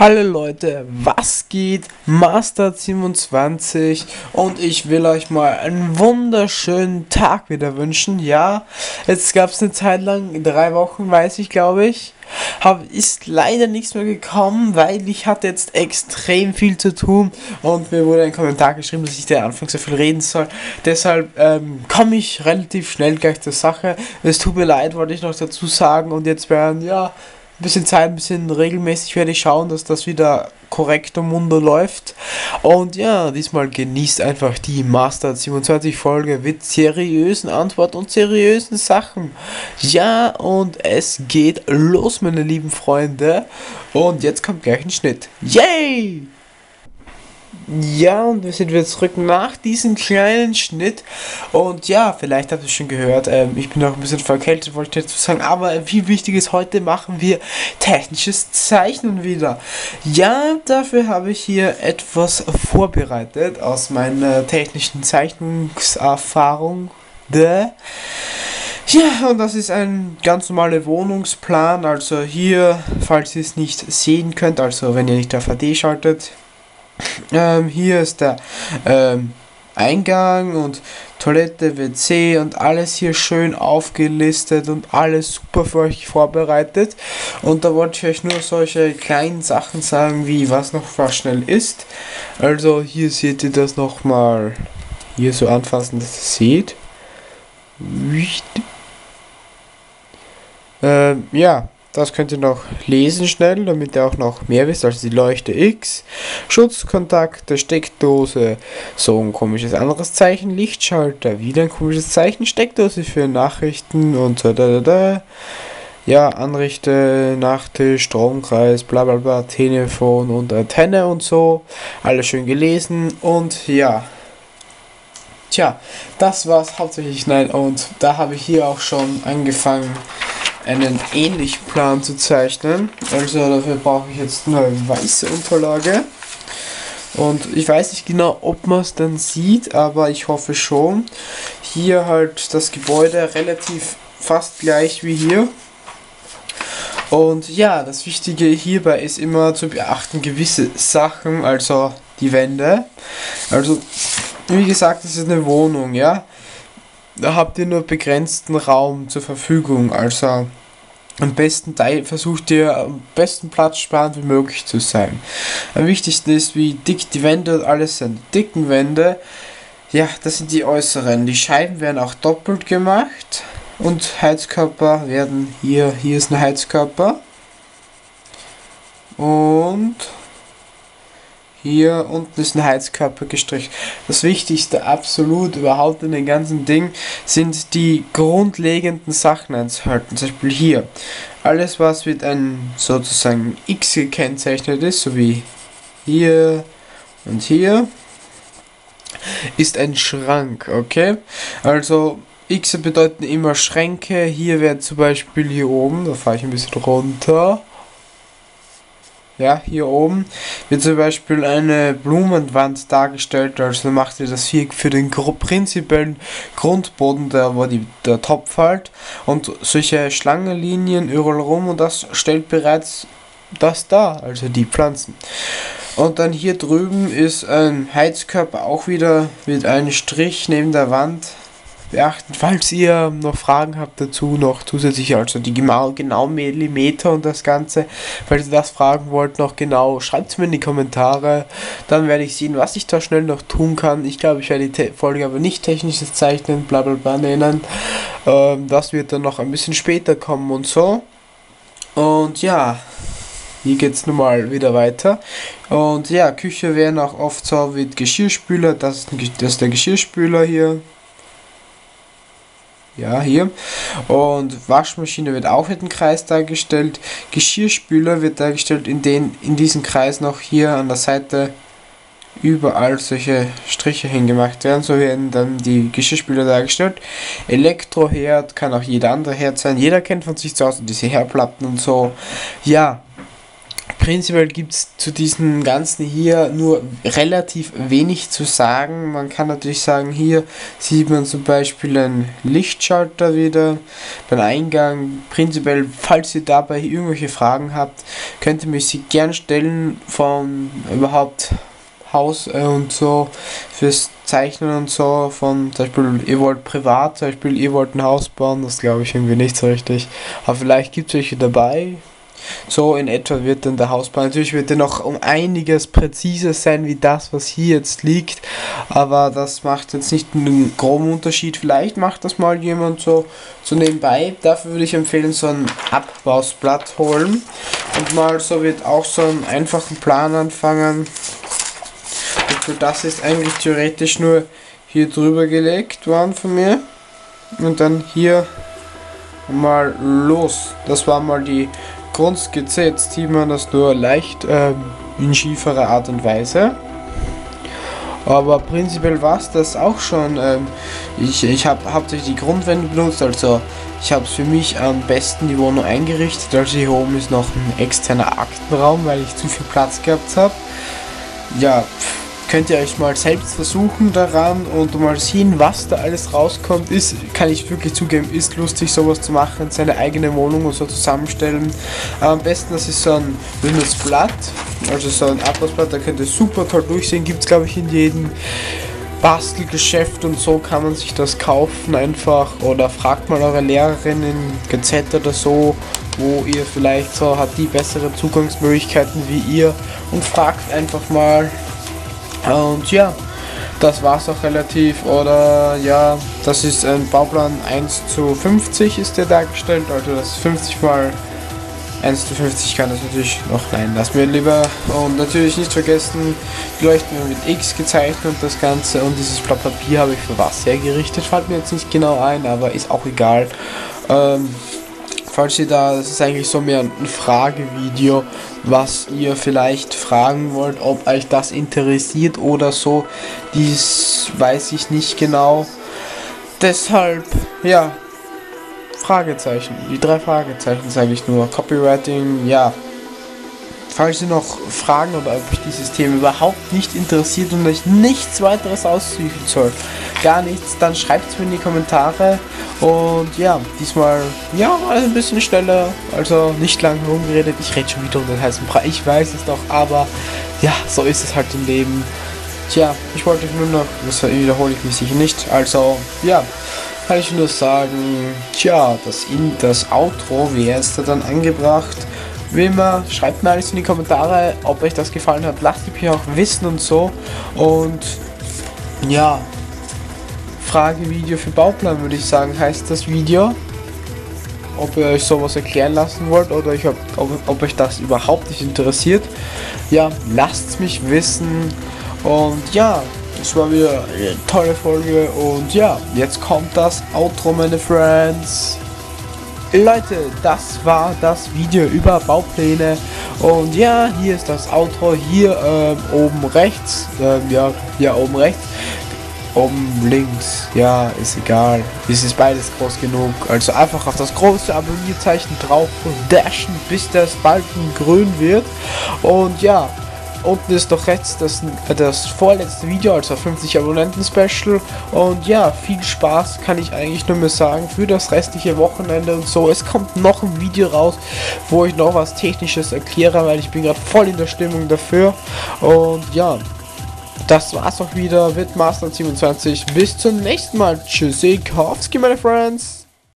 Hallo Leute, was geht? masterart27 und ich will euch mal einen wunderschönen Tag wieder wünschen. Ja, jetzt gab es eine Zeit lang, 3 Wochen, weiß ich glaube ich, ist leider nichts mehr gekommen, weil ich hatte jetzt extrem viel zu tun und mir wurde ein Kommentar geschrieben, dass ich da anfangs so viel reden soll. Deshalb komme ich relativ schnell gleich zur Sache. Es tut mir leid, wollte ich noch dazu sagen, und jetzt werden ja bisschen Zeit, ein bisschen regelmäßig werde ich schauen, dass das wieder korrekt und munter läuft. Und ja, diesmal genießt einfach die masterart27 Folge mit seriösen Antworten und seriösen Sachen. Ja, und es geht los, meine lieben Freunde. Und jetzt kommt gleich ein Schnitt. Yay! Ja, und wir sind wieder zurück nach diesem kleinen Schnitt. Und ja, vielleicht habt ihr es schon gehört, ich bin noch ein bisschen verkältet, wollte ich dazu sagen, aber viel Wichtiges: heute machen wir technisches Zeichnen wieder. Ja, dafür habe ich hier etwas vorbereitet aus meiner technischen Zeichnungserfahrung. Ja, und das ist ein ganz normaler Wohnungsplan. Also hier, falls ihr es nicht sehen könnt, also wenn ihr nicht auf AD schaltet, hier ist der Eingang und Toilette, WC und alles hier schön aufgelistet und alles super für euch vorbereitet. Und da wollte ich euch nur solche kleinen Sachen sagen, wie was noch schnell ist. Also hier seht ihr das nochmal, hier so anfassen, dass ihr es seht. Ja. Das könnt ihr noch lesen schnell, damit ihr auch noch mehr wisst. Also die Leuchte X, Schutzkontakt, der Steckdose, so ein komisches anderes Zeichen, Lichtschalter, wieder ein komisches Zeichen, Steckdose für Nachrichten und so da. Ja, Anrichte, Nachttisch, Stromkreis, bla bla bla, Telefon und Antenne und so. Alles schön gelesen und ja. Tja, das war's hauptsächlich. Nein, und da habe ich hier auch schon angefangen, einen ähnlichen Plan zu zeichnen. Also dafür brauche ich jetzt eine weiße Unterlage und ich weiß nicht genau, ob man es dann sieht, aber ich hoffe schon. Hier halt das Gebäude relativ fast gleich wie hier. Und ja, das Wichtige hierbei ist immer zu beachten gewisse Sachen, also die Wände. Also wie gesagt, es ist eine Wohnung, ja. Da habt ihr nur begrenzten Raum zur Verfügung, also am besten versucht ihr am besten platzsparend wie möglich zu sein. Am wichtigsten ist, wie dick die Wände und alles sind. Die dicken Wände, ja, das sind die äußeren. Die Scheiben werden auch doppelt gemacht und Heizkörper werden hier ist ein Heizkörper und hier unten ist ein Heizkörper gestrichen. Das Wichtigste absolut überhaupt in dem ganzen Ding sind die grundlegenden Sachen einzuhalten. Zum Beispiel hier. Alles, was mit einem sozusagen X gekennzeichnet ist, so wie hier und hier, ist ein Schrank, okay? Also X bedeuten immer Schränke. Hier wäre zum Beispiel hier oben, da fahre ich ein bisschen runter. Ja, hier oben wird zum Beispiel eine Blumenwand dargestellt, also macht ihr das hier für den prinzipiellen Grundboden, da war der Topf halt, und solche Schlangenlinien überall rum, und das stellt bereits das dar, also die Pflanzen. Und dann hier drüben ist ein Heizkörper, auch wieder mit einem Strich neben der Wand. Beachten, falls ihr noch Fragen habt dazu, noch zusätzlich, also die genau Millimeter und das Ganze, falls ihr das fragen wollt, noch genau, schreibt es mir in die Kommentare, dann werde ich sehen, was ich da schnell noch tun kann. Ich glaube, ich werde die Folge aber nicht technisches Zeichnen, bla bla bla nennen, das wird dann noch ein bisschen später kommen und so. Und ja, hier geht es nun mal wieder weiter. Und ja, Küche wäre auch oft so mit Geschirrspüler, das ist der Geschirrspüler hier. Ja, hier. Und Waschmaschine wird auch mit einem Kreis dargestellt. Geschirrspüler wird dargestellt, in diesem Kreis noch hier an der Seite überall solche Striche hingemacht werden. So werden dann die Geschirrspüler dargestellt. Elektroherd, kann auch jeder andere Herd sein. Jeder kennt von sich zu Hause diese Herdplatten und so. Ja, Prinzipiell gibt es zu diesem Ganzen hier nur relativ wenig zu sagen. Man kann natürlich sagen, hier sieht man zum Beispiel einen Lichtschalter wieder, beim Eingang. Prinzipiell, falls ihr dabei irgendwelche Fragen habt, könnt ihr mich sie gern stellen, von überhaupt Haus und so, fürs Zeichnen und so, von zum Beispiel, ihr wollt privat, zum Beispiel, ihr wollt ein Haus bauen, das glaube ich irgendwie nicht so richtig, aber vielleicht gibt es welche dabei. So in etwa wird dann der Hausbau, natürlich wird er noch um einiges präziser sein wie das, was hier jetzt liegt, aber das macht jetzt nicht einen groben Unterschied. Vielleicht macht das mal jemand so nebenbei. Dafür würde ich empfehlen, so ein Abbausblatt holen und mal so wird auch so einen einfachen Plan anfangen. Und das ist eigentlich theoretisch nur hier drüber gelegt worden von mir und dann hier mal los. Das war mal die Grundskizze, jetzt sieht man das nur leicht in schieferer Art und Weise, aber prinzipiell war es das auch schon. Ich habe hauptsächlich die Grundwände benutzt, also ich habe es für mich am besten die Wohnung eingerichtet. Also hier oben ist noch ein externer Aktenraum, weil ich zu viel Platz gehabt habe. Ja, könnt ihr euch mal selbst versuchen daran und mal sehen, was da alles rauskommt. Ist, kann ich wirklich zugeben, ist lustig, sowas zu machen, seine eigene Wohnung und so zusammenstellen. Am besten, das ist so ein dünnes Blatt, also so ein Ablassblatt, da könnt ihr super toll durchsehen. Gibt es, glaube ich, in jedem Bastelgeschäft und so kann man sich das kaufen einfach, oder fragt mal eure Lehrerin in GZ oder so, wo ihr vielleicht so, hat die bessere Zugangsmöglichkeiten wie ihr, und fragt einfach mal. Und ja, das war's auch relativ, oder ja, das ist ein Bauplan 1:50 ist der dargestellt, also das 50 mal 1:50 kann das natürlich noch, nein, lass mir lieber. Und natürlich nicht vergessen, die Leuchten werden mit X gezeichnet und das Ganze, und dieses Blatt Papier habe ich für was hergerichtet, fällt mir jetzt nicht genau ein, aber ist auch egal. Falls ihr da, das ist eigentlich so mehr ein Fragevideo, was ihr vielleicht fragen wollt, ob euch das interessiert oder so, dies weiß ich nicht genau. Deshalb, ja, Fragezeichen, die 3 Fragezeichen sage ich nur, Copywriting, ja. Falls ihr noch Fragen oder ob euch dieses Thema überhaupt nicht interessiert und euch nichts weiteres aussuchen sollt, gar nichts, dann schreibt es mir in die Kommentare. Und ja, diesmal, ja, also ein bisschen schneller, also nicht lange rumgeredet, ich rede schon wieder um den heißen Brei, ich weiß es doch, aber ja, so ist es halt im Leben. Tja, ich wollte nur noch, das wiederhole ich mich sicher nicht, also ja, kann ich nur sagen, tja, das Outro wäre jetzt da dann angebracht. Wie immer, schreibt mir alles in die Kommentare, ob euch das gefallen hat, lasst mich auch wissen und so. Und ja, Fragevideo für Bauplan würde ich sagen, heißt das Video. Ob ihr euch sowas erklären lassen wollt oder ob euch das überhaupt nicht interessiert. Ja, lasst mich wissen. Und ja, es war wieder eine tolle Folge. Und ja, jetzt kommt das Outro, meine Friends. Leute, das war das Video über Baupläne, und ja, hier ist das Outro, hier oben rechts, ja, hier oben rechts, oben links, ja, ist egal, es ist beides groß genug, also einfach auf das große Abonnierzeichen drauf und dashen, bis das Balken grün wird. Und ja, unten ist doch rechts das vorletzte Video, also 50 Abonnenten Special. Und ja, viel Spaß, kann ich eigentlich nur mehr sagen, für das restliche Wochenende und so. Es kommt noch ein Video raus, wo ich noch was Technisches erkläre, weil ich bin gerade voll in der Stimmung dafür. Und ja, das war's auch wieder mit masterart27. Bis zum nächsten Mal. Tschüssikowski, meine Friends.